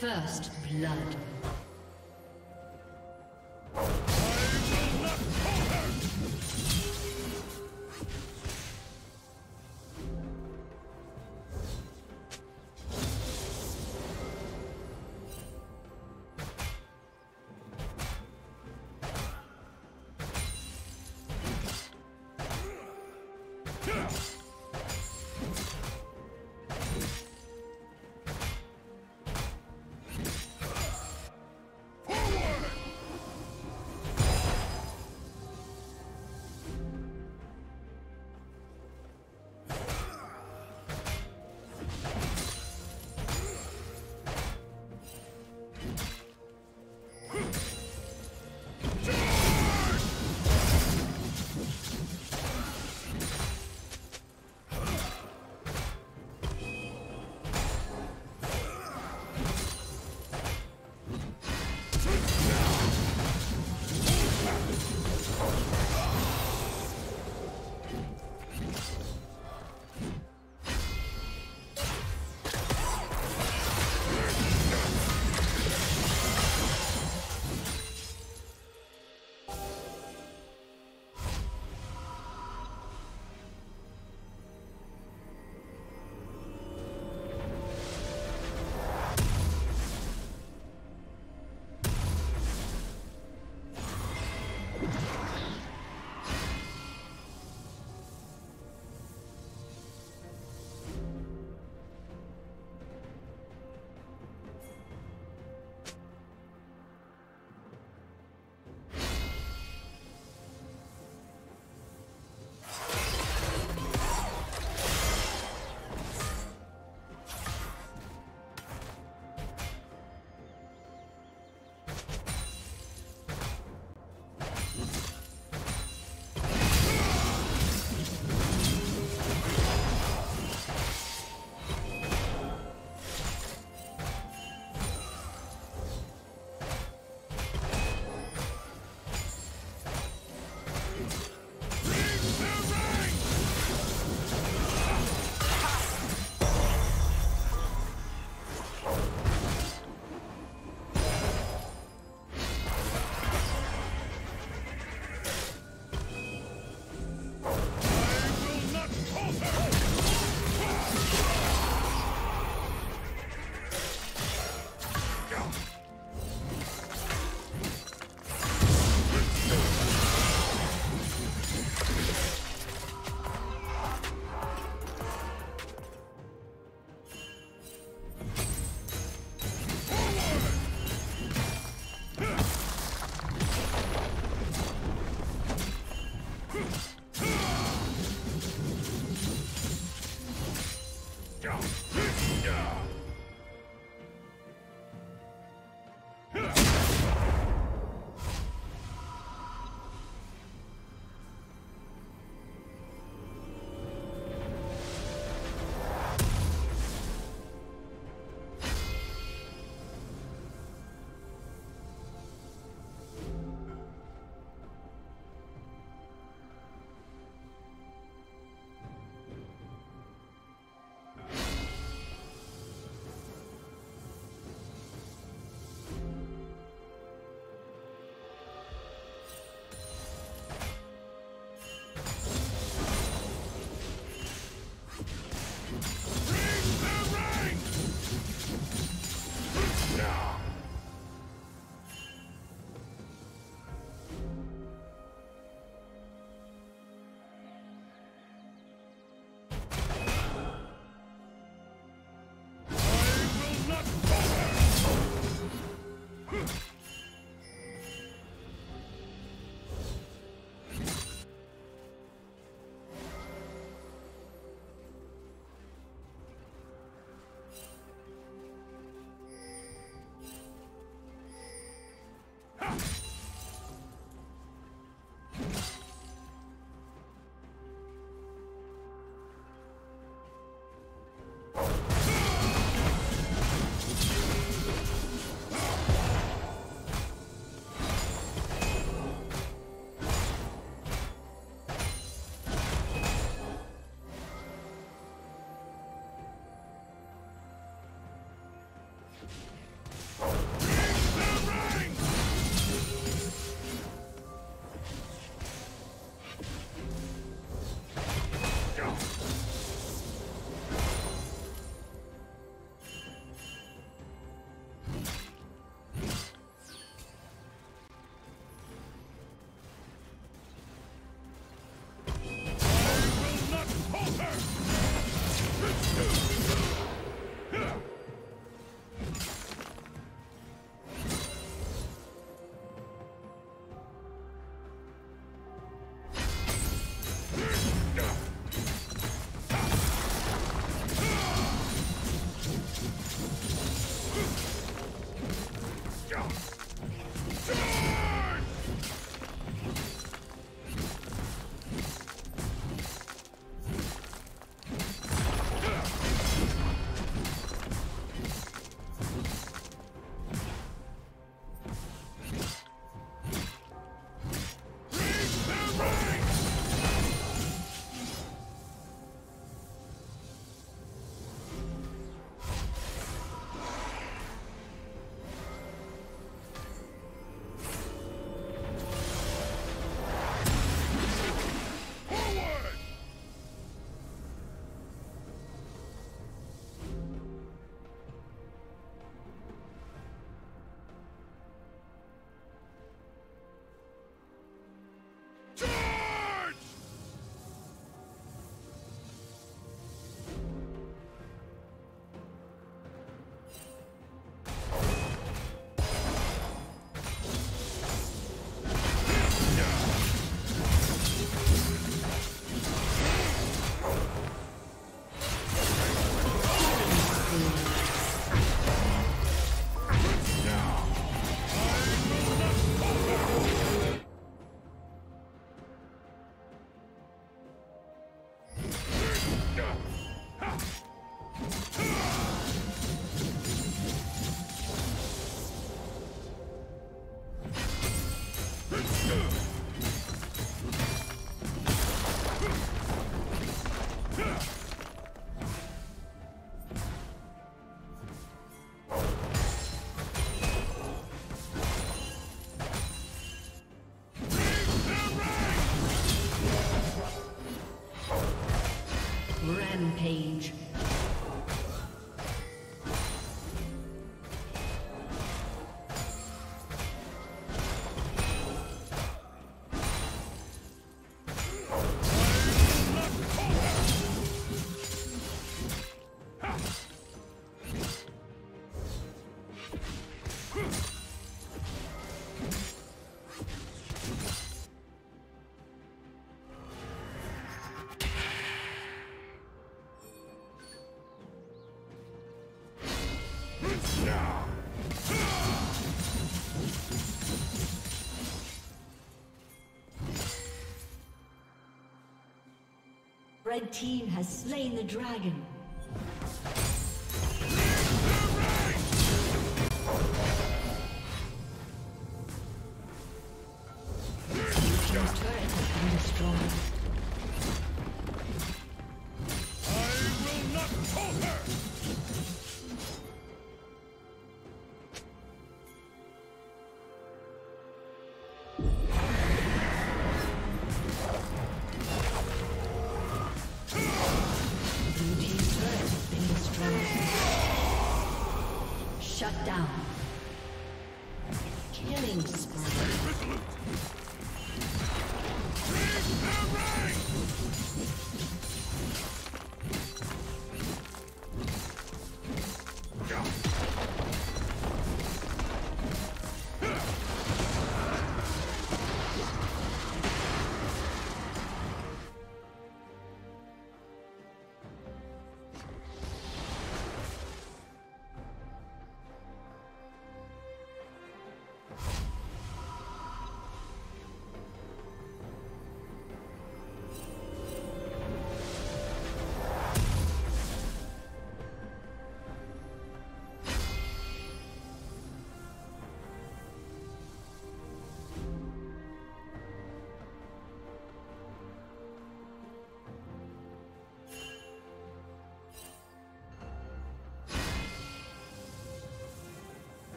First blood. Red team has slain the dragon.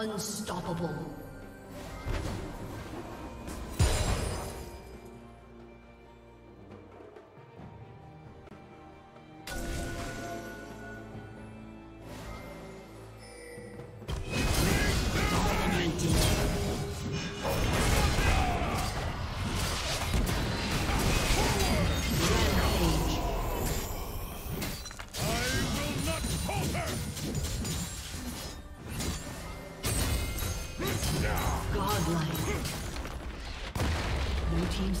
Unstoppable. Blue team's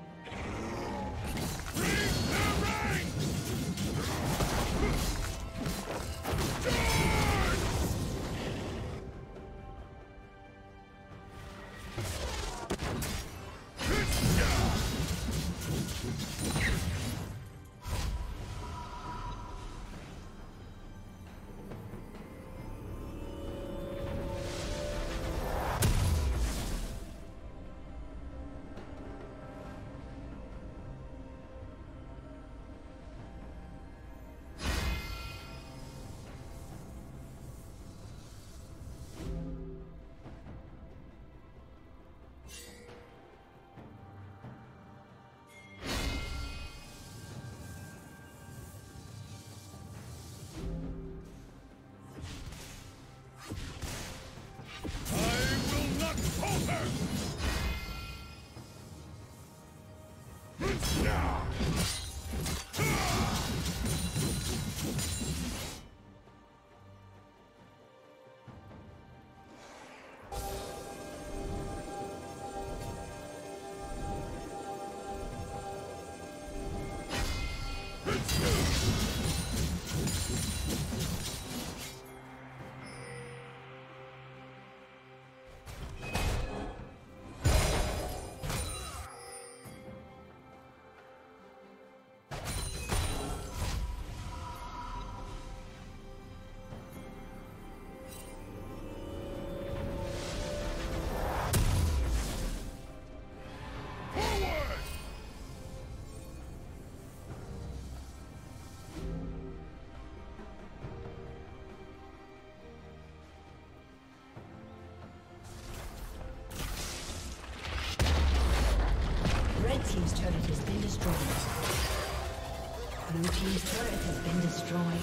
Blue team's turret has been destroyed.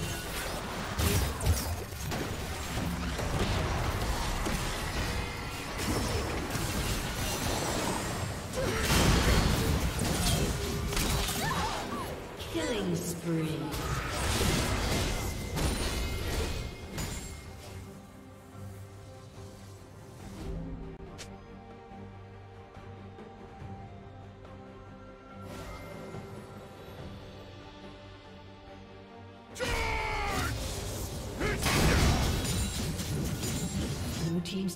Killing spree. Blue team's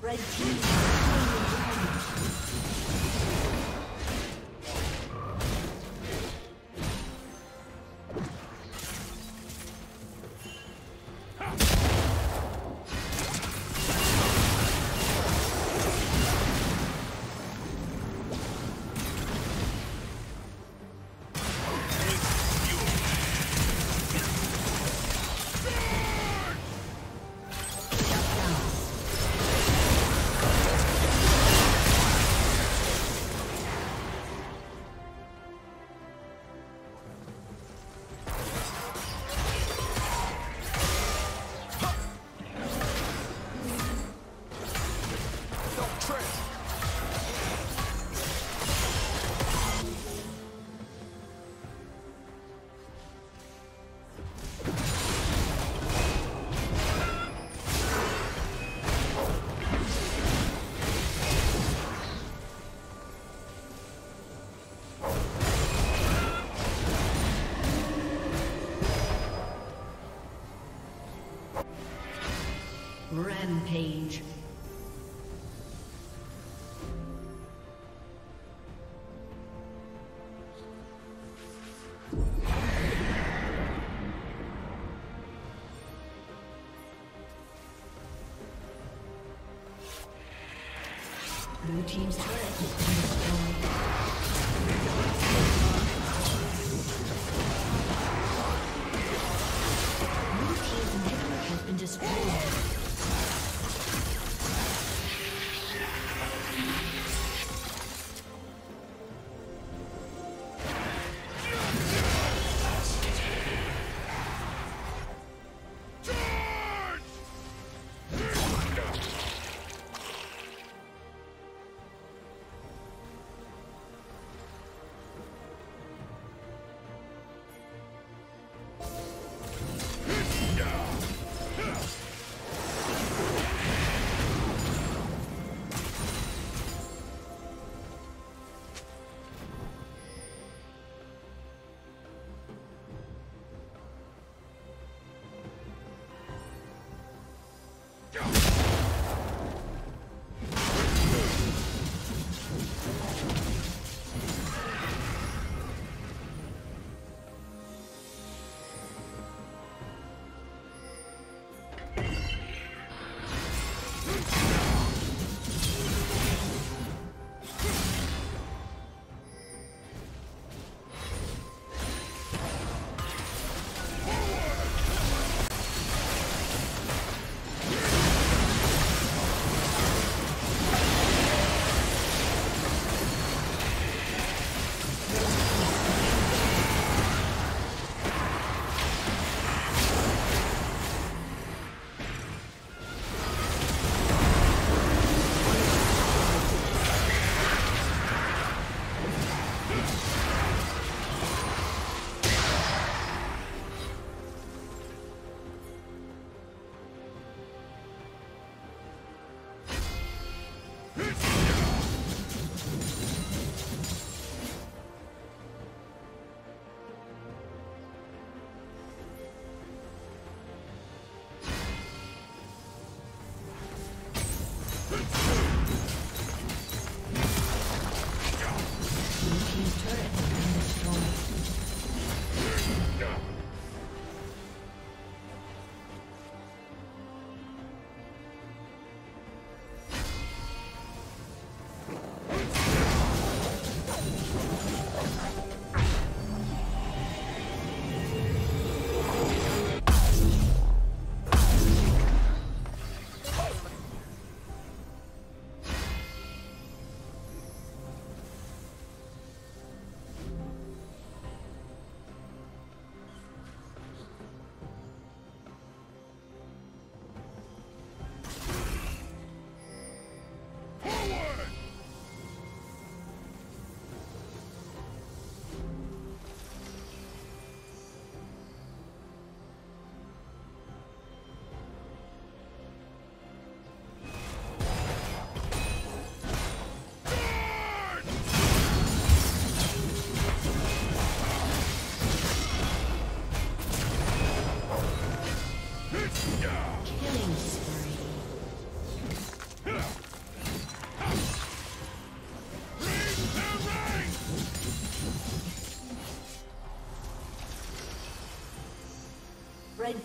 Red team. Rampage. Blue team's turret has been destroyed. Blue team's network has been destroyed. Red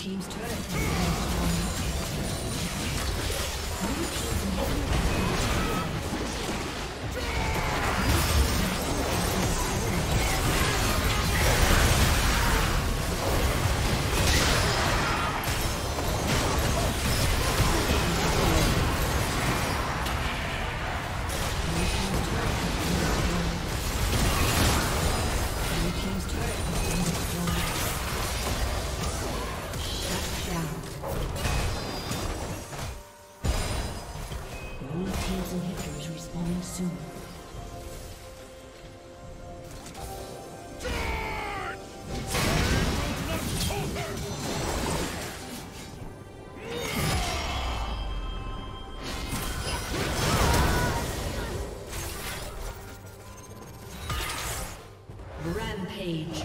Team's turret has been Rampage.